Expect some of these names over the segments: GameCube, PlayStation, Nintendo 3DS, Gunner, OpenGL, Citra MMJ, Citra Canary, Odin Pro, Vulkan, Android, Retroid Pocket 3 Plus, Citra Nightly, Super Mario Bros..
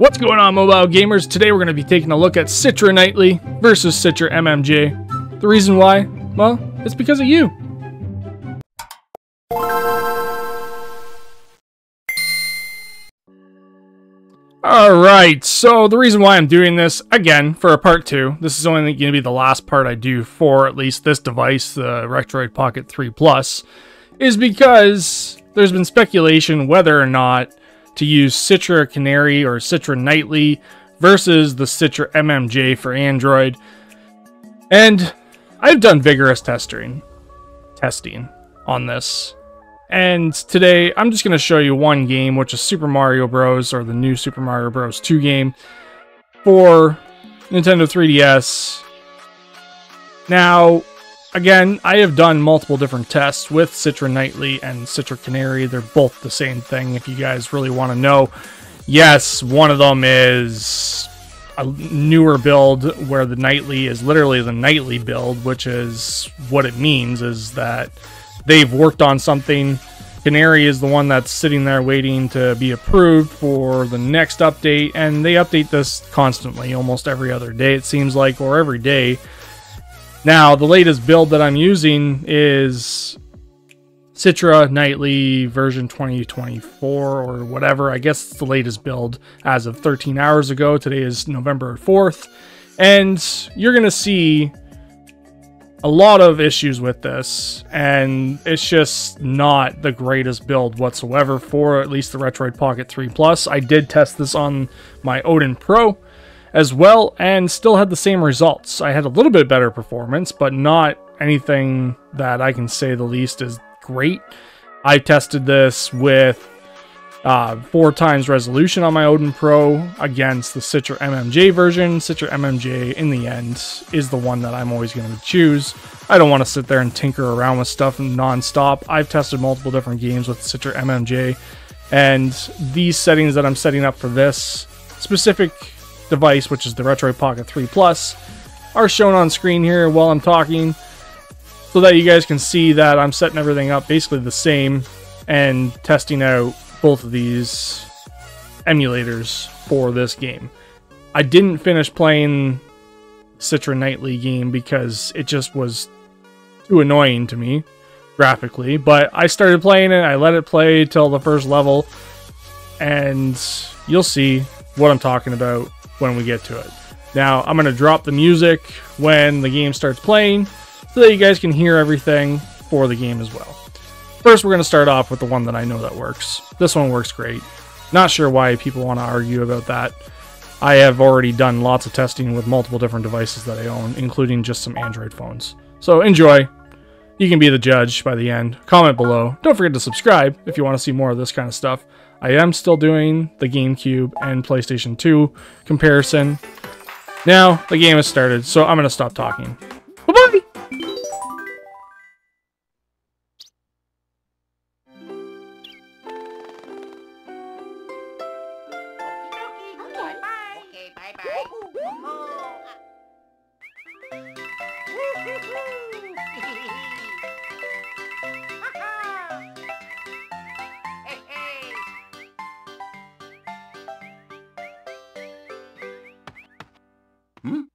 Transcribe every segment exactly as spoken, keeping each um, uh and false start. What's going on, mobile gamers? Today we're going to be taking a look at Citra Nightly versus Citra M M J. The reason why? Well, it's because of you. Alright, so the reason why I'm doing this, again, for a part two. This is only going to be the last part I do for at least this device, the Retroid Pocket three Plus, is because there's been speculation whether or not to use Citra Canary or Citra Nightly versus the Citra M M J for Android. And I've done vigorous testing testing on this. And today I'm just going to show you one game, which is Super Mario Bros. Or the new Super Mario Bros. two game for Nintendo three D S. Now, again, I have done multiple different tests with Citra Nightly and Citra Canary. They're both the same thing if you guys really want to know. Yes, one of them is a newer build where the Nightly is literally the Nightly build, which is what it means is that they've worked on something. Canary is the one that's sitting there waiting to be approved for the next update, and they update this constantly, almost every other day it seems like, or every day. Now, the latest build that I'm using is Citra Nightly version twenty twenty-four or whatever. I guess it's the latest build as of thirteen hours ago. Today is November fourth. And you're going to see a lot of issues with this. And it's just not the greatest build whatsoever for at least the Retroid Pocket three Plus. I did test this on my Odin Pro as well, and still had the same results. I had a little bit better performance, but not anything that I can say the least is great. I tested this with uh, four times resolution on my Odin Pro against the Citra M M J version. Citra M M J, in the end, is the one that I'm always going to choose. I don't want to sit there and tinker around with stuff non-stop. I've tested multiple different games with Citra M M J, and these settings that I'm setting up for this specific device, which is the Retroid Pocket three Plus, are shown on screen here while I'm talking so that you guys can see that I'm setting everything up basically the same and testing out both of these emulators for this game. I didn't finish playing Citra Nightly game because it just was too annoying to me graphically, but I started playing it. I let it play till the first level, and you'll see what I'm talking about when we get to it. Now, I'm going to drop the music when the game starts playing so that you guys can hear everything for the game as well. First, we're going to start off with the one that I know that works. This one works great. Not sure why people want to argue about that. I have already done lots of testing with multiple different devices that I own, including just some Android phones. So enjoy. You can be the judge by the end. Comment below. Don't forget to subscribe if you want to see more of this kind of stuff. I am still doing the GameCube and PlayStation two comparison. Now, the game has started, so I'm going to stop talking. Bye-bye! Thank you.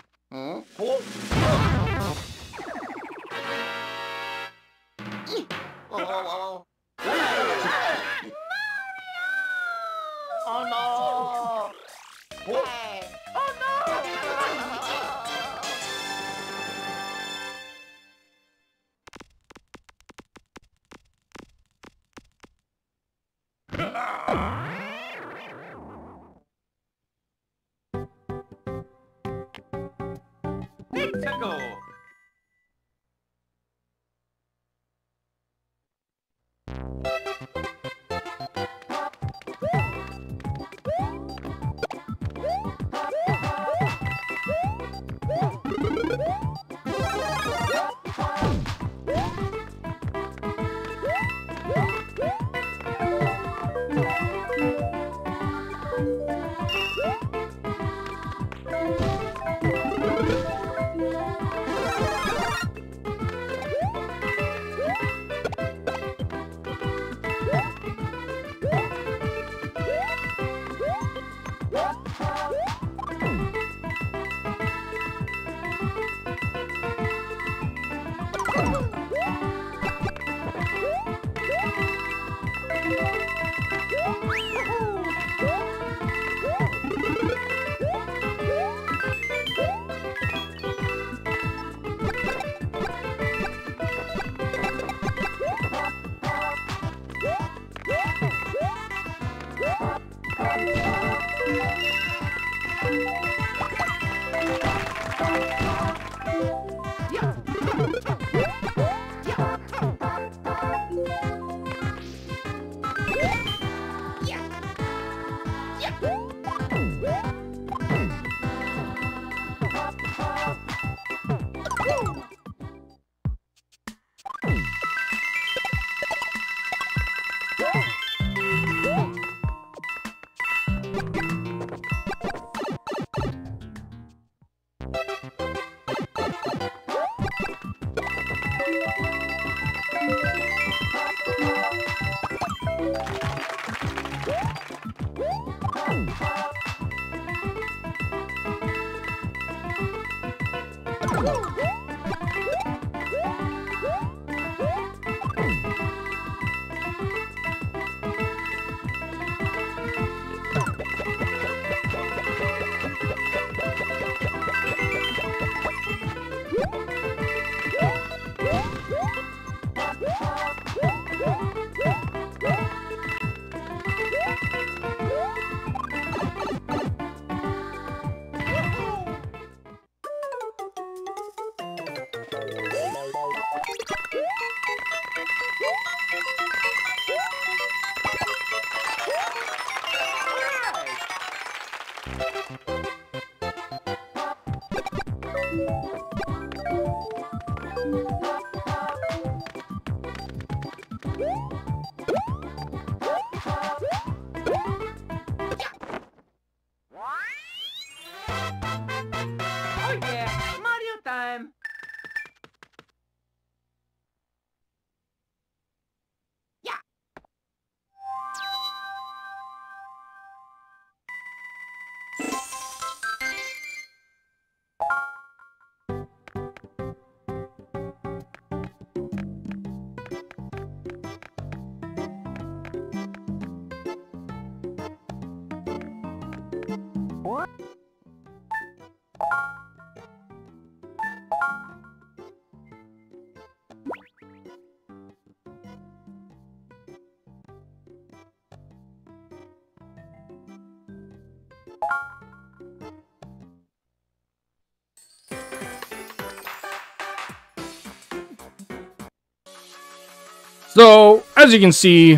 So, as you can see,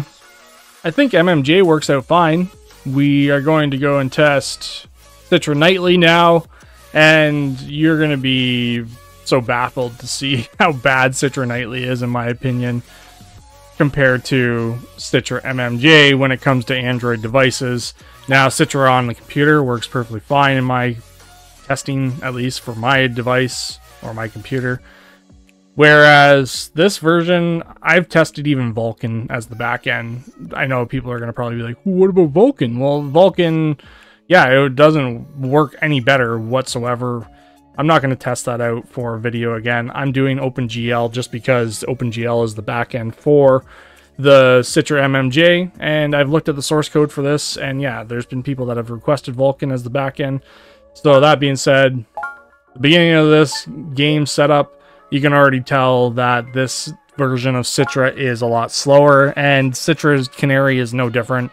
I think M M J works out fine. We are going to go and test Citra Nightly now, and you're going to be so baffled to see how bad Citra Nightly is, in my opinion, compared to Citra M M J when it comes to Android devices. Now, Citra on the computer works perfectly fine in my testing, at least for my device or my computer. Whereas this version, I've tested even Vulkan as the back end. I know people are going to probably be like, what about Vulkan? Well, Vulkan, yeah, it doesn't work any better whatsoever. I'm not going to test that out for a video again. I'm doing OpenGL just because OpenGL is the back end for the Citra M M J. And I've looked at the source code for this. And yeah, there's been people that have requested Vulkan as the back end. So that being said, the beginning of this game setup, you can already tell that this version of Citra is a lot slower, and Citra's Canary is no different.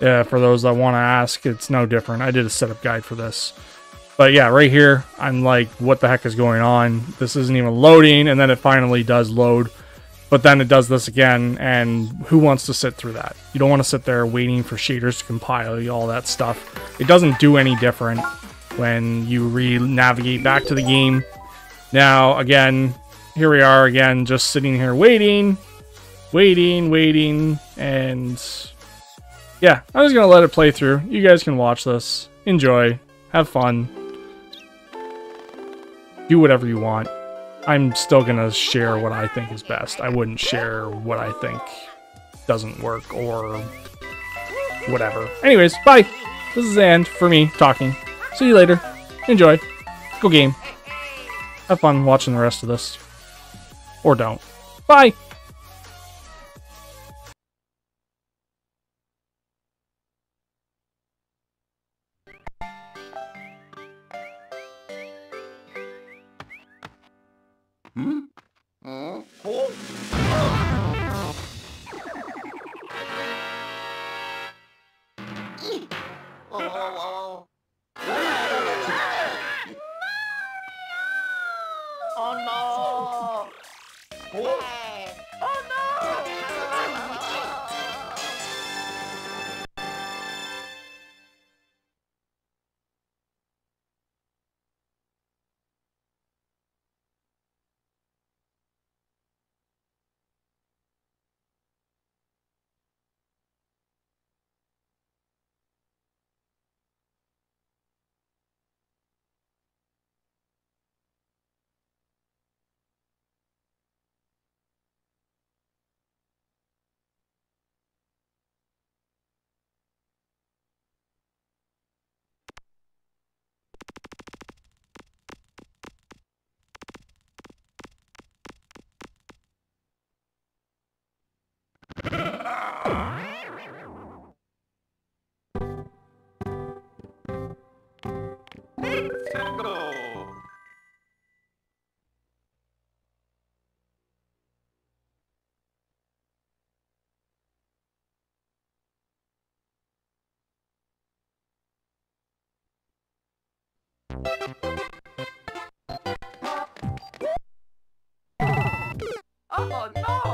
Uh, for those that want to ask, it's no different. I did a setup guide for this. But yeah, right here, I'm like, what the heck is going on? This isn't even loading, and then it finally does load. But then it does this again, and who wants to sit through that? You don't want to sit there waiting for shaders to compile, all that stuff. It doesn't do any different when you re-navigate back to the game. Now, again, here we are again, just sitting here waiting, waiting, waiting, and yeah, I'm just going to let it play through. You guys can watch this, enjoy, have fun, do whatever you want. I'm still going to share what I think is best. I wouldn't share what I think doesn't work or whatever. Anyways, bye. This is the end for me talking. See you later. Enjoy. Go game. Have fun watching the rest of this. Or don't. Bye! Hmm? Uh, cool. Oh. Oh no! Oh, oh no! Nintendo! Oh no!